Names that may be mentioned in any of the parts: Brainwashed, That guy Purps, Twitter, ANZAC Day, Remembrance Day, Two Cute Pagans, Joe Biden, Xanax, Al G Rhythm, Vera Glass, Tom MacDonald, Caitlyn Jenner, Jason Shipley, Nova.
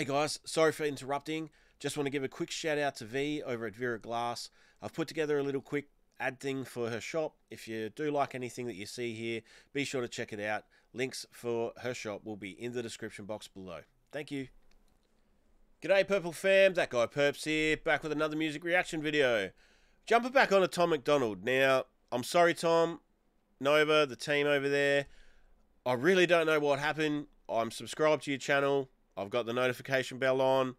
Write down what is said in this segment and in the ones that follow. Hey guys, sorry for interrupting. Just want to give a quick shout out to V over at Vera Glass. I've put together a little quick ad thing for her shop. If you do like anything that you see here, be sure to check it out. Links for her shop will be in the description box below. Thank you. G'day Purple fam, That Guy Purps here, back with another music reaction video. Jumping back onto Tom MacDonald. Now, I'm sorry Tom, Nova, the team over there. I really don't know what happened. I'm subscribed to your channel. I've got the notification bell on.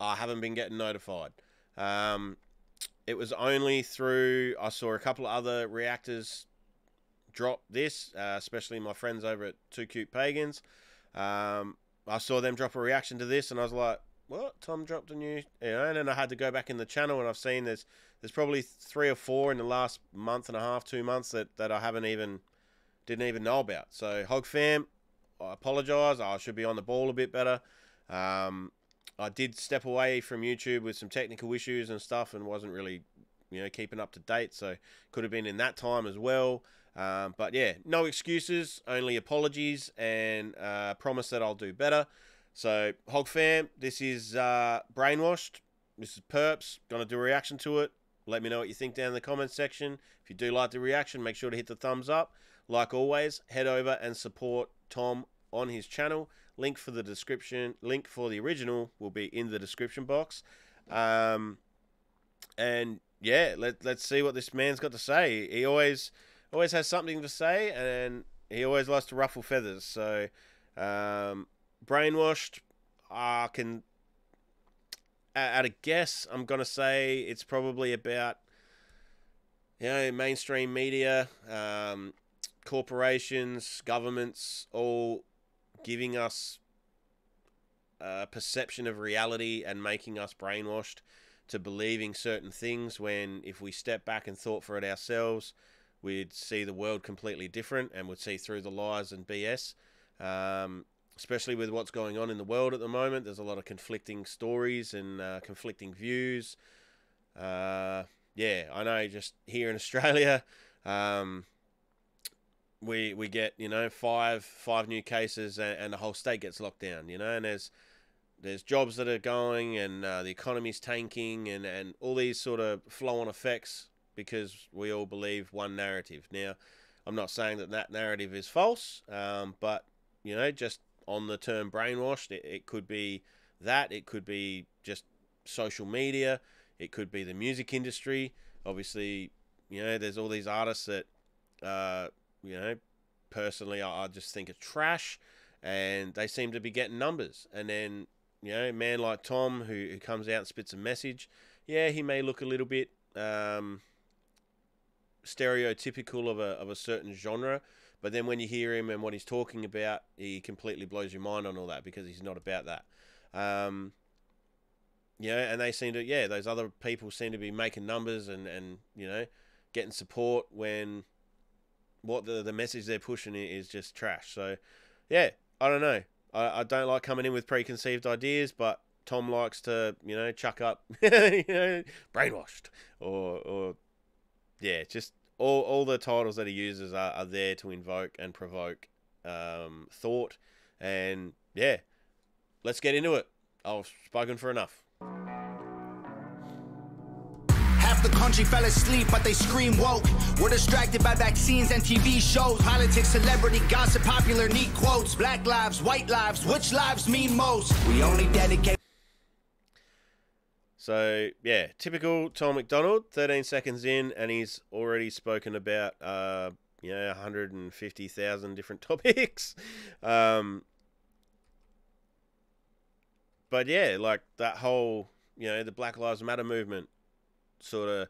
I haven't been getting notified. It was only through, I saw a couple of other reactors drop this, especially my friends over at Two Cute Pagans. I saw them drop a reaction to this and I was like, what? Tom dropped a new, you know, and then I had to go back in the channel and I've seen there's probably 3 or 4 in the last month and a half, 2 months that I haven't even, didn't even know about. So Hog fam, I apologize. I should be on the ball a bit better. I did step away from YouTube with some technical issues and stuff and wasn't really, you know, keeping up to date. So could have been in that time as well. But yeah, no excuses, only apologies and promise that I'll do better. So Hog fam, this is Brainwashed. This is Purps. Gonna do a reaction to it. Let me know what you think down in the comments section. If you do like the reaction, make sure to hit the thumbs up. Like always, head over and support Tom on his channel. Link for the description, link for the original will be in the description box. And yeah, let's see what this man's got to say. He always has something to say and he always likes to ruffle feathers. So Brainwashed, I can at a guess, I'm gonna say it's probably about, you know, mainstream media, corporations, governments, all giving us a perception of reality and making us brainwashed to believing certain things, when if we step back and thought for it ourselves, we'd see the world completely different and would see through the lies and BS. Especially with what's going on in the world at the moment, there's a lot of conflicting stories and conflicting views. Yeah, I know, just here in Australia, we get, you know, five new cases and the whole state gets locked down, you know, and there's jobs that are going and the economy's tanking and all these sort of flow-on effects because we all believe one narrative. Now, I'm not saying that narrative is false, but, you know, just on the term brainwashed, it could be that, it could be just social media, it could be the music industry. Obviously, you know, there's all these artists that... you know, personally, I just think it's trash, and they seem to be getting numbers. And then, you know, a man like Tom who comes out and spits a message. Yeah, he may look a little bit stereotypical of a certain genre, but then when you hear him and what he's talking about, he completely blows your mind on all that because he's not about that. You know, and they seem to, yeah, those other people seem to be making numbers and you know, getting support when... what the message they're pushing is just trash. So yeah, I don't know. I don't like coming in with preconceived ideas, but Tom likes to, you know, chuck up, you know, brainwashed or yeah, just all the titles that he uses are there to invoke and provoke thought. And yeah, let's get into it. I've spoken for enough. The country fell asleep, but they scream woke. We're distracted by vaccines and TV shows, politics, celebrity gossip, popular neat quotes, black lives, white lives, which lives mean most? We only dedicate. So yeah, typical Tom MacDonald. 13 seconds in, and he's already spoken about you know, 150,000 different topics. But yeah, like that whole, you know, the Black Lives Matter movement. Sort of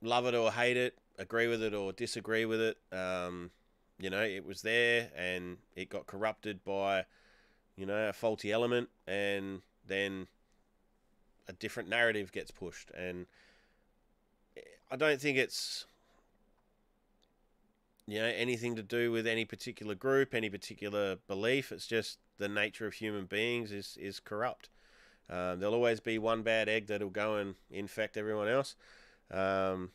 love it or hate it, agree with it or disagree with it. You know, it was there and it got corrupted by, you know, a faulty element, and then a different narrative gets pushed. And I don't think it's, you know, anything to do with any particular group, any particular belief. It's just the nature of human beings is corrupt. There'll always be one bad egg that'll go and infect everyone else. So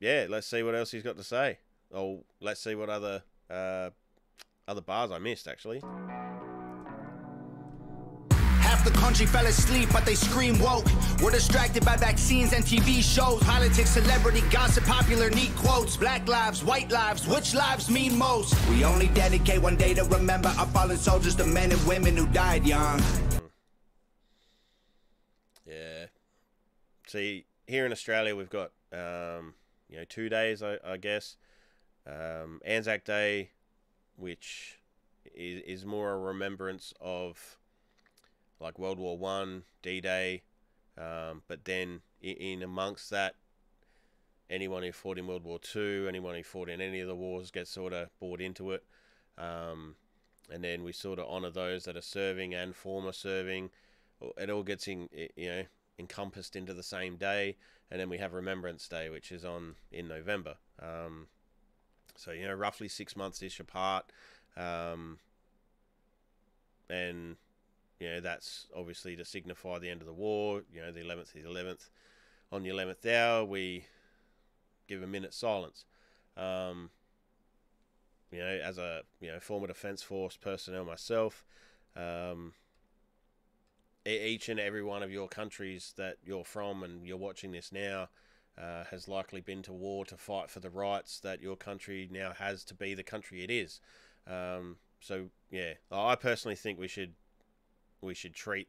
yeah, let's see what else he's got to say. Or let's see what other other bars I missed, actually. Half the country fell asleep, but they scream woke. We're distracted by vaccines and TV shows, politics, celebrity gossip, popular neat quotes. Black lives, white lives, which lives mean most? We only dedicate one day to remember our fallen soldiers, the men and women who died young. Yeah. See, here in Australia, we've got, you know, 2 days, I guess. ANZAC Day, which is more a remembrance of, like, World War I, D-Day, but then in amongst that, anyone who fought in World War II, anyone who fought in any of the wars gets sort of bought into it, and then we sort of honour those that are serving and former serving. It all gets in, you know, encompassed into the same day, and then we have Remembrance Day, which is on in November. So, you know, roughly 6 months-ish apart, and, you know, that's obviously to signify the end of the war, you know, the 11th to the 11th. On the 11th hour, we give a minute silence. You know, as a, you know, former Defence Force personnel myself, each and every one of your countries that you're from and you're watching this now has likely been to war to fight for the rights that your country now has to be the country it is. So, yeah, I personally think we should treat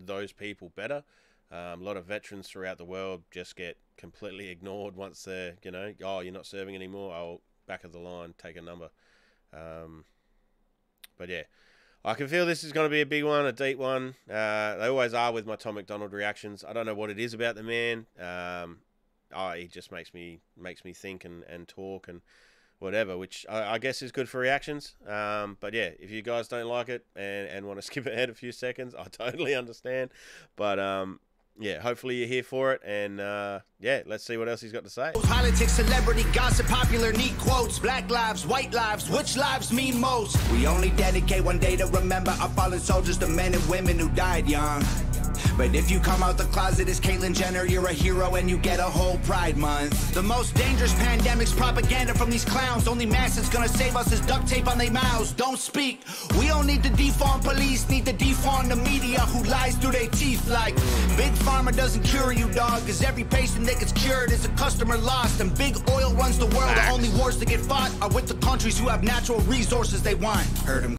those people better. A lot of veterans throughout the world just get completely ignored once they're, you know, oh, you're not serving anymore, I'll back of the line, take a number. But yeah, I can feel this is going to be a big one, a deep one. They always are with my Tom MacDonald reactions. I don't know what it is about the man. He just makes me think and talk and whatever, which I guess is good for reactions. But yeah, if you guys don't like it and want to skip ahead a few seconds, I totally understand. But yeah, hopefully you're here for it, and yeah, let's see what else he's got to say. Politics, celebrity gossip, popular neat quotes. Black lives, white lives, which lives mean most? We only dedicate one day to remember our fallen soldiers, the men and women who died young. But if you come out the closet as Caitlyn Jenner, you're a hero and you get a whole Pride Month. The most dangerous pandemic's propaganda from these clowns. Only mask that's gonna save us is duct tape on their mouths. Don't speak. We don't need to defund police, need to defund the media who lies through their teeth like Big Pharma doesn't cure you, dog, because every patient that gets cured is a customer lost. And big oil runs the world. The only wars that get fought are with the countries who have natural resources they want. Heard him.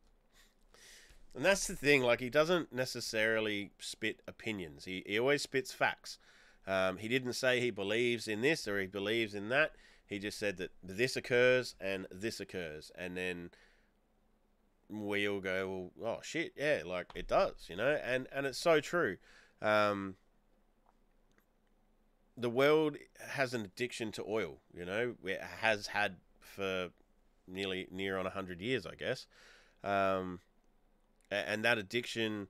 And that's the thing, like, he doesn't necessarily spit opinions. He always spits facts. He didn't say he believes in this or he believes in that. He just said that this occurs. And then we all go, well, oh, shit, yeah, like, it does, you know? And it's so true. The world has an addiction to oil, you know? It has had for near on 100 years, I guess. And that addiction,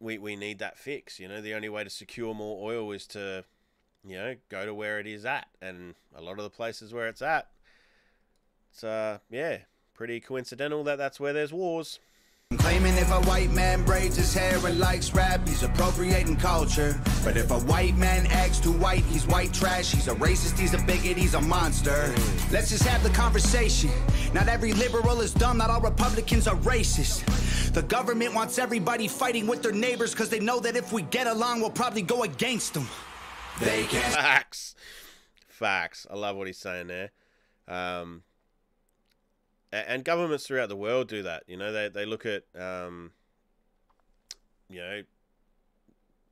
we need that fix. You know, the only way to secure more oil is to, you know, go to where it is at. And a lot of the places where it's at, it's, yeah, pretty coincidental that that's where there's wars. Claiming if a white man braids his hair and likes rap, he's appropriating culture. But if a white man acts too white, he's white trash. He's a racist, he's a bigot, he's a monster. Let's just have the conversation. Not every liberal is dumb, not all Republicans are racist. The government wants everybody fighting with their neighbors because they know that if we get along, we'll probably go against them. They can't. Facts. Facts. I love what he's saying there. And governments throughout the world do that. You know, they look at, you know,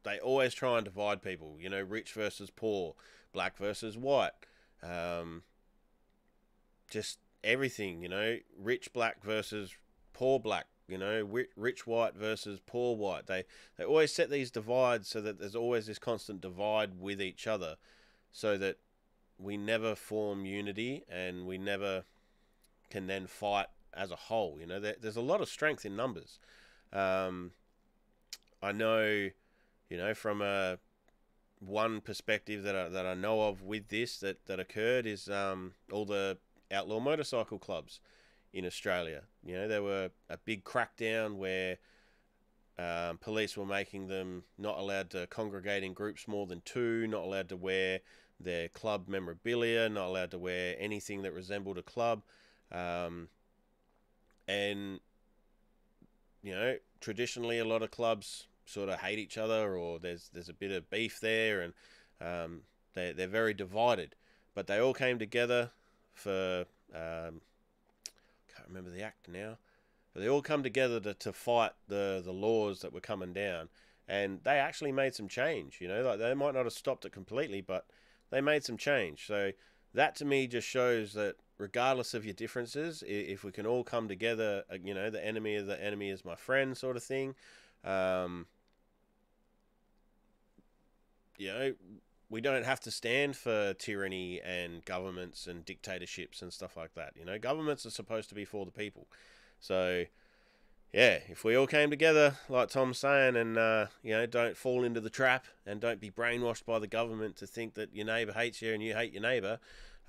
they always try and divide people. You know, rich versus poor, black versus white, just everything, you know, rich black versus poor black, you know, rich white versus poor white. They always set these divides so that there's always this constant divide with each other so that we never form unity and we never can then fight as a whole. You know, there's a lot of strength in numbers. I know, you know, from one perspective that I know of with this that occurred is all the outlaw motorcycle clubs in Australia. You know, there were a big crackdown where police were making them not allowed to congregate in groups more than two, not allowed to wear their club memorabilia, not allowed to wear anything that resembled a club. And, you know, traditionally a lot of clubs sort of hate each other, or there's a bit of beef there, and they're very divided. But they all came together for, I can't remember the act now, but they all come together to fight the laws that were coming down. And they actually made some change, you know, like they might not have stopped it completely, but they made some change. So that to me just shows that regardless of your differences, if we can all come together, you know, the enemy is my friend sort of thing. You know, we don't have to stand for tyranny and governments and dictatorships and stuff like that. You know, governments are supposed to be for the people. So, yeah, if we all came together, like Tom's saying, and, you know, don't fall into the trap and don't be brainwashed by the government to think that your neighbour hates you and you hate your neighbour,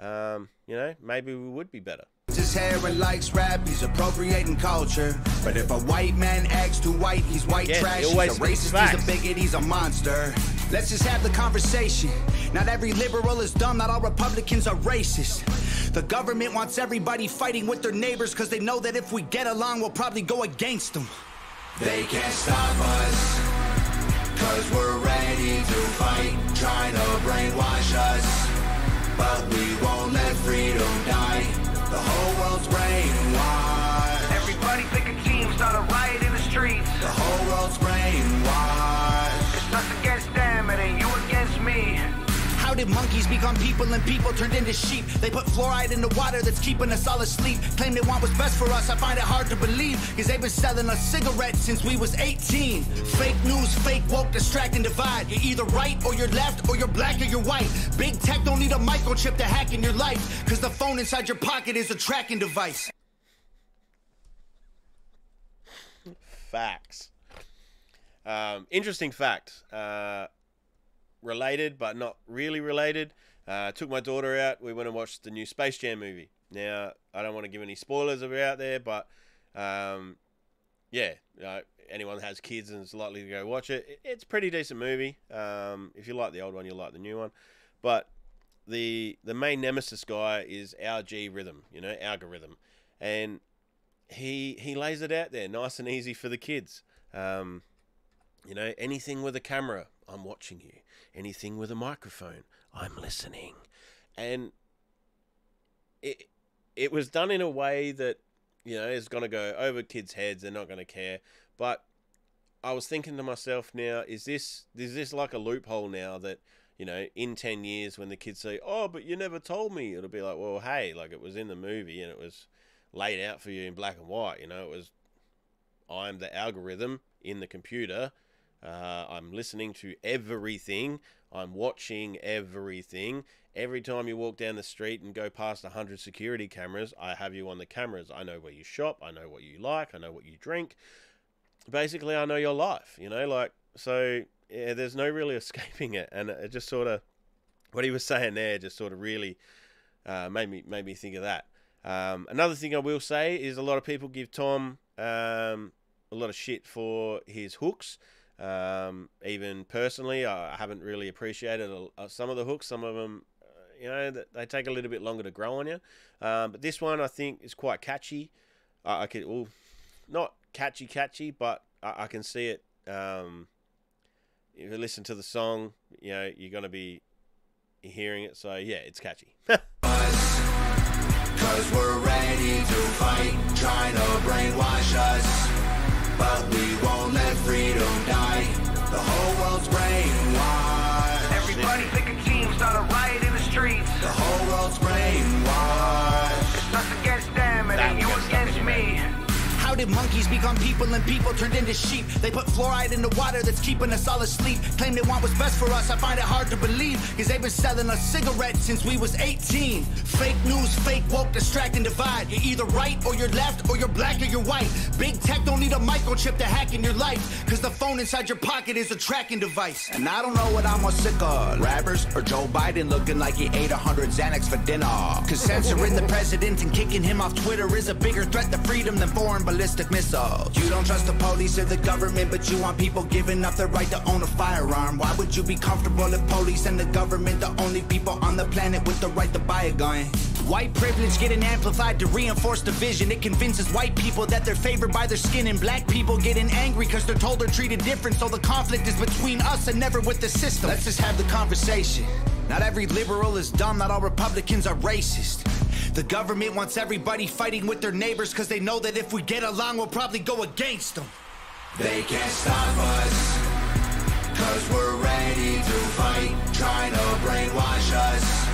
you know, maybe we would be better. His hair and likes rap, he's appropriating culture. But if a white man acts too white, he's white trash. He's a racist, he's a bigot, he's a monster. Let's just have the conversation. Not every liberal is dumb, not all Republicans are racist. The government wants everybody fighting with their neighbors, because they know that if we get along, we'll probably go against them. They can't stop us, because we're ready to fight, trying to brainwash us. But we won't let freedom die. The whole world's brainwashed. Everybody pick a team, start a riot in the streets. The whole world's brainwashed. It's us against them, it ain't you against me. How did monkeys become people and people turned into sheep? They put fluoride in the water that's keeping us all asleep. Claim they want what's best for us, I find it hard to believe, because they've been selling us cigarettes since we was 18. Fake news, fake woke, distract and divide. You're either right or you're left, or you're black or you're white. Big tech don't need a microchip to hack in your life, because the phone inside your pocket is a tracking device. Facts. Interesting fact. Related, but not really related. Took my daughter out. We went and watched the new Space Jam movie. Now, I don't want to give any spoilers out there, but yeah, you know, anyone that has kids and is likely to go watch it, it's a pretty decent movie. If you like the old one, you'll like the new one. But the main nemesis guy is Al G Rhythm, you know, Algorithm. And he lays it out there nice and easy for the kids. You know, anything with a camera, I'm watching you. Anything with a microphone, I'm listening. And it was done in a way that, you know, is going to go over kids' heads. They're not going to care. But I was thinking to myself now, is this like a loophole now that, you know, in 10 years when the kids say, oh, but you never told me, it'll be like, well, hey, like it was in the movie and it was laid out for you in black and white. You know, it was, I'm the algorithm in the computer. I'm listening to everything. I'm watching everything. Every time you walk down the street and go past 100 security cameras, I have you on the cameras. I know where you shop. I know what you like. I know what you drink. Basically, I know your life, you know, like, so yeah, there's no really escaping it. And it just sort of, what he was saying there just sort of really made me think of that. Another thing I will say is a lot of people give Tom a lot of shit for his hooks. Even personally, I haven't really appreciated some of the hooks. Some of them, you know, they take a little bit longer to grow on you. But this one I think is quite catchy. I could, well, not catchy, but I can see it. If you listen to the song, you know, you're going to be hearing it. So yeah, it's catchy. Cause we're ready to fight, trying to brainwash us. But we won't let freedom die. The whole world's brainwashed. Everybody pick a team, start a riot in the streets. The whole world's brainwashed. It's us against them, and you against me. How did monkeys become people and people turned into sheep? They put fluoride in the water that's keeping us all asleep. Claim they want what's best for us, I find it hard to believe, because they've been selling us cigarettes since we was 18. Fake news, fake woke, distract and divide. You're either right or you're left, or you're black or you're white. Big tech don't need a microchip to hack in your life, because the phone inside your pocket is a tracking device. And I don't know what I'm more sick of, rappers or Joe Biden looking like he ate 100 Xanax for dinner. Because censoring the president and kicking him off Twitter is a bigger threat to freedom than foreign beliefs. Missiles. You don't trust the police or the government, but you want people giving up their right to own a firearm. Why would you be comfortable if police and the government the only people on the planet with the right to buy a gun? White privilege getting amplified to reinforce division. It convinces white people that they're favored by their skin, and black people getting angry because they're told they're treated different. So the conflict is between us and never with the system. Let's just have the conversation. Not every liberal is dumb, not all Republicans are racist. The government wants everybody fighting with their neighbors because they know that if we get along, we'll probably go against them. They can't stop us, cause we're ready to fight, trying to brainwash us.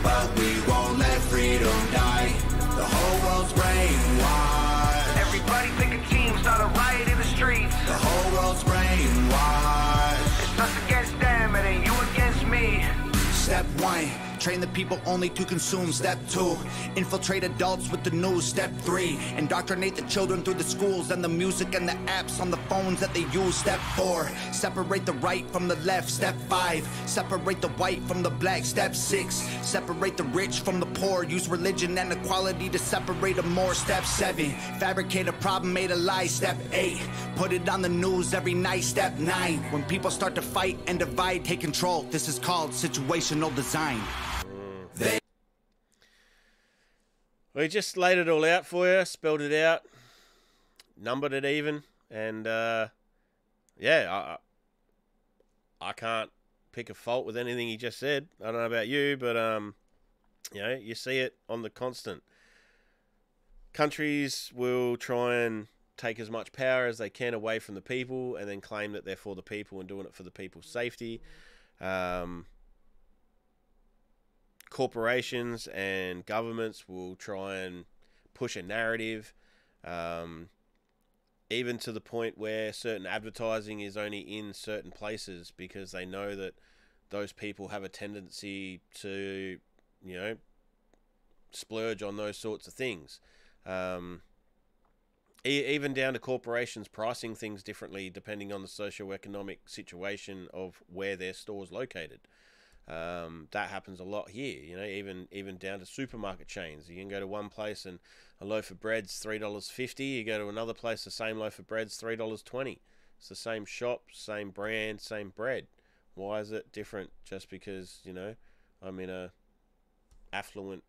But we won't let freedom die, the whole world's brainwashed. Everybody picking teams, not a riot in the streets. The whole world's brainwashed. It's us against them, it ain't you against me. Step one, train the people only to consume. Step two, infiltrate adults with the news. Step three, indoctrinate the children through the schools and the music and the apps on the phones that they use. Step four, separate the right from the left. Step five, separate the white from the black. Step six, separate the rich from the poor. Use religion and equality to separate them more. Step seven, fabricate a problem, made a lie. Step eight, put it on the news every night. Step nine, when people start to fight and divide, take control. This is called situation design. We just laid it all out for you, spelled it out, numbered it even, and yeah, I can't pick a fault with anything he just said. I don't know about you, but you know, you see it on the constant. Countries will try and take as much power as they can away from the people, and then claim that they're for the people and doing it for the people's safety. Corporations and governments will try and push a narrative, even to the point where certain advertising is only in certain places because they know that those people have a tendency to, you know, splurge on those sorts of things. Even down to corporations pricing things differently depending on the socioeconomic situation of where their store's located. That happens a lot here, you know, even down to supermarket chains. You can go to one place and a loaf of bread's $3.50. You go to another place, the same loaf of bread's $3.20. It's the same shop, same brand, same bread. Why is it different? Just because, you know, I'm in a affluent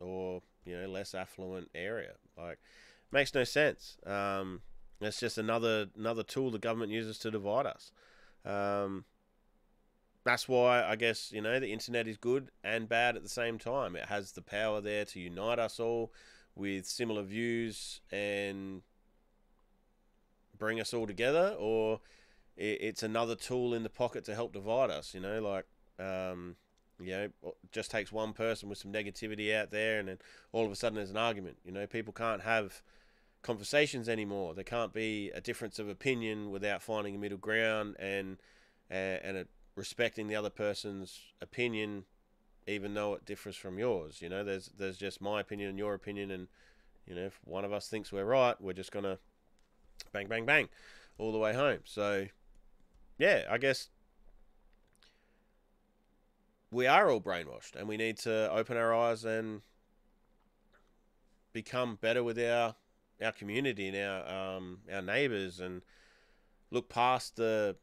or, you know, less affluent area. Like, makes no sense. It's just another tool the government uses to divide us. That's why, I guess, you know, the internet is good and bad at the same time. It has the power there to unite us all with similar views and bring us all together, or it's another tool in the pocket to help divide us, you know, like, you know, it just takes one person with some negativity out there and then all of a sudden there's an argument. You know, people can't have conversations anymore. There can't be a difference of opinion without finding a middle ground and respecting the other person's opinion, even though it differs from yours. You know, there's just my opinion and your opinion, and, you know, if one of us thinks we're right, we're just gonna bang, bang, bang all the way home. So yeah, I guess we are all brainwashed, and we need to open our eyes and become better with our community and our neighbors, and look past the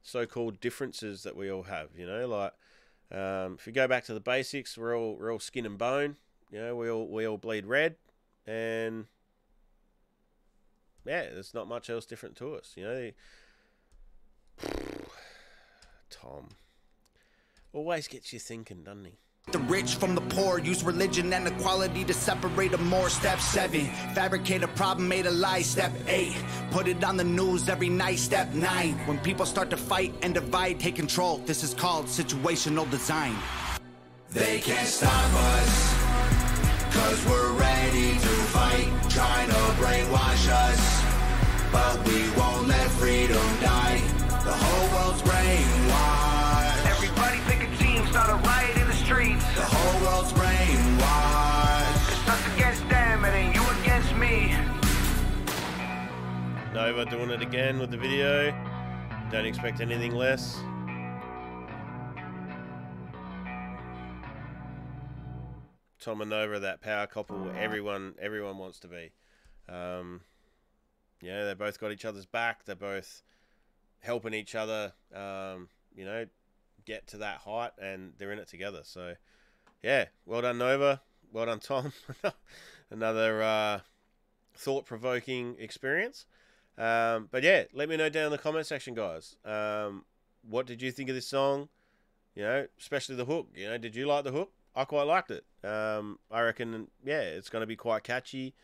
so-called differences that we all have. You know, like, if you go back to the basics, we're all skin and bone. You know, we all bleed red, and yeah, there's not much else different to us. You know, Tom always gets you thinking, doesn't he? The rich from the poor, use religion and equality to separate them more. Step seven, fabricate a problem, made a lie. Step eight, put it on the news every night. Step nine, when people start to fight and divide, take control. This is called situational design. They can't stop us, cause we're ready to fight, trying to brainwash us. But we won't let freedom die, the whole world's brainwashed. Everybody pick a team, start a riot. The whole world's brainwashed. It's us against them, it ain't you against me. Nova doing it again with the video. Don't expect anything less. Tom and Nova, that power couple where everyone wants to be. Yeah, they both got each other's back. They're both helping each other. You know, get to that height, and they're in it together. So yeah, well done Nova, well done, Tom. Another thought-provoking experience. But yeah, let me know down in the comment section, guys. What did you think of this song? You know, especially the hook. You know, did you like the hook? I quite liked it. I reckon, yeah, it's going to be quite catchy.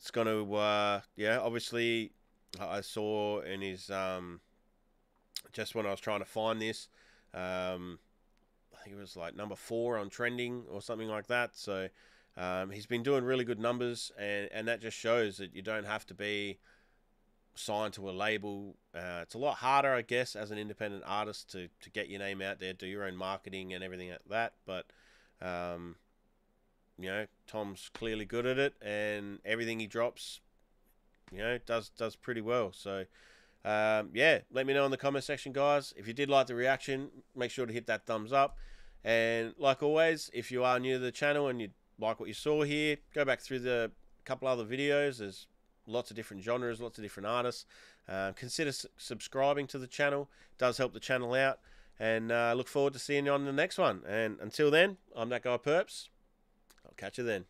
It's going to, yeah, obviously, I saw in his, just when I was trying to find this, I think it was like number 4 on trending or something like that. So he's been doing really good numbers, and that just shows that you don't have to be signed to a label. It's a lot harder, I guess, as an independent artist to get your name out there, do your own marketing and everything like that. But, you know, Tom's clearly good at it, and everything he drops, you know, does pretty well. So, yeah, let me know in the comment section, guys. If you did like the reaction, make sure to hit that thumbs up. And like always, if you are new to the channel and you like what you saw here, go back through the couple other videos. There's lots of different genres, lots of different artists. Consider subscribing to the channel. It does help the channel out. And I look forward to seeing you on the next one. And until then, I'm That Guy Purps. I'll catch you then.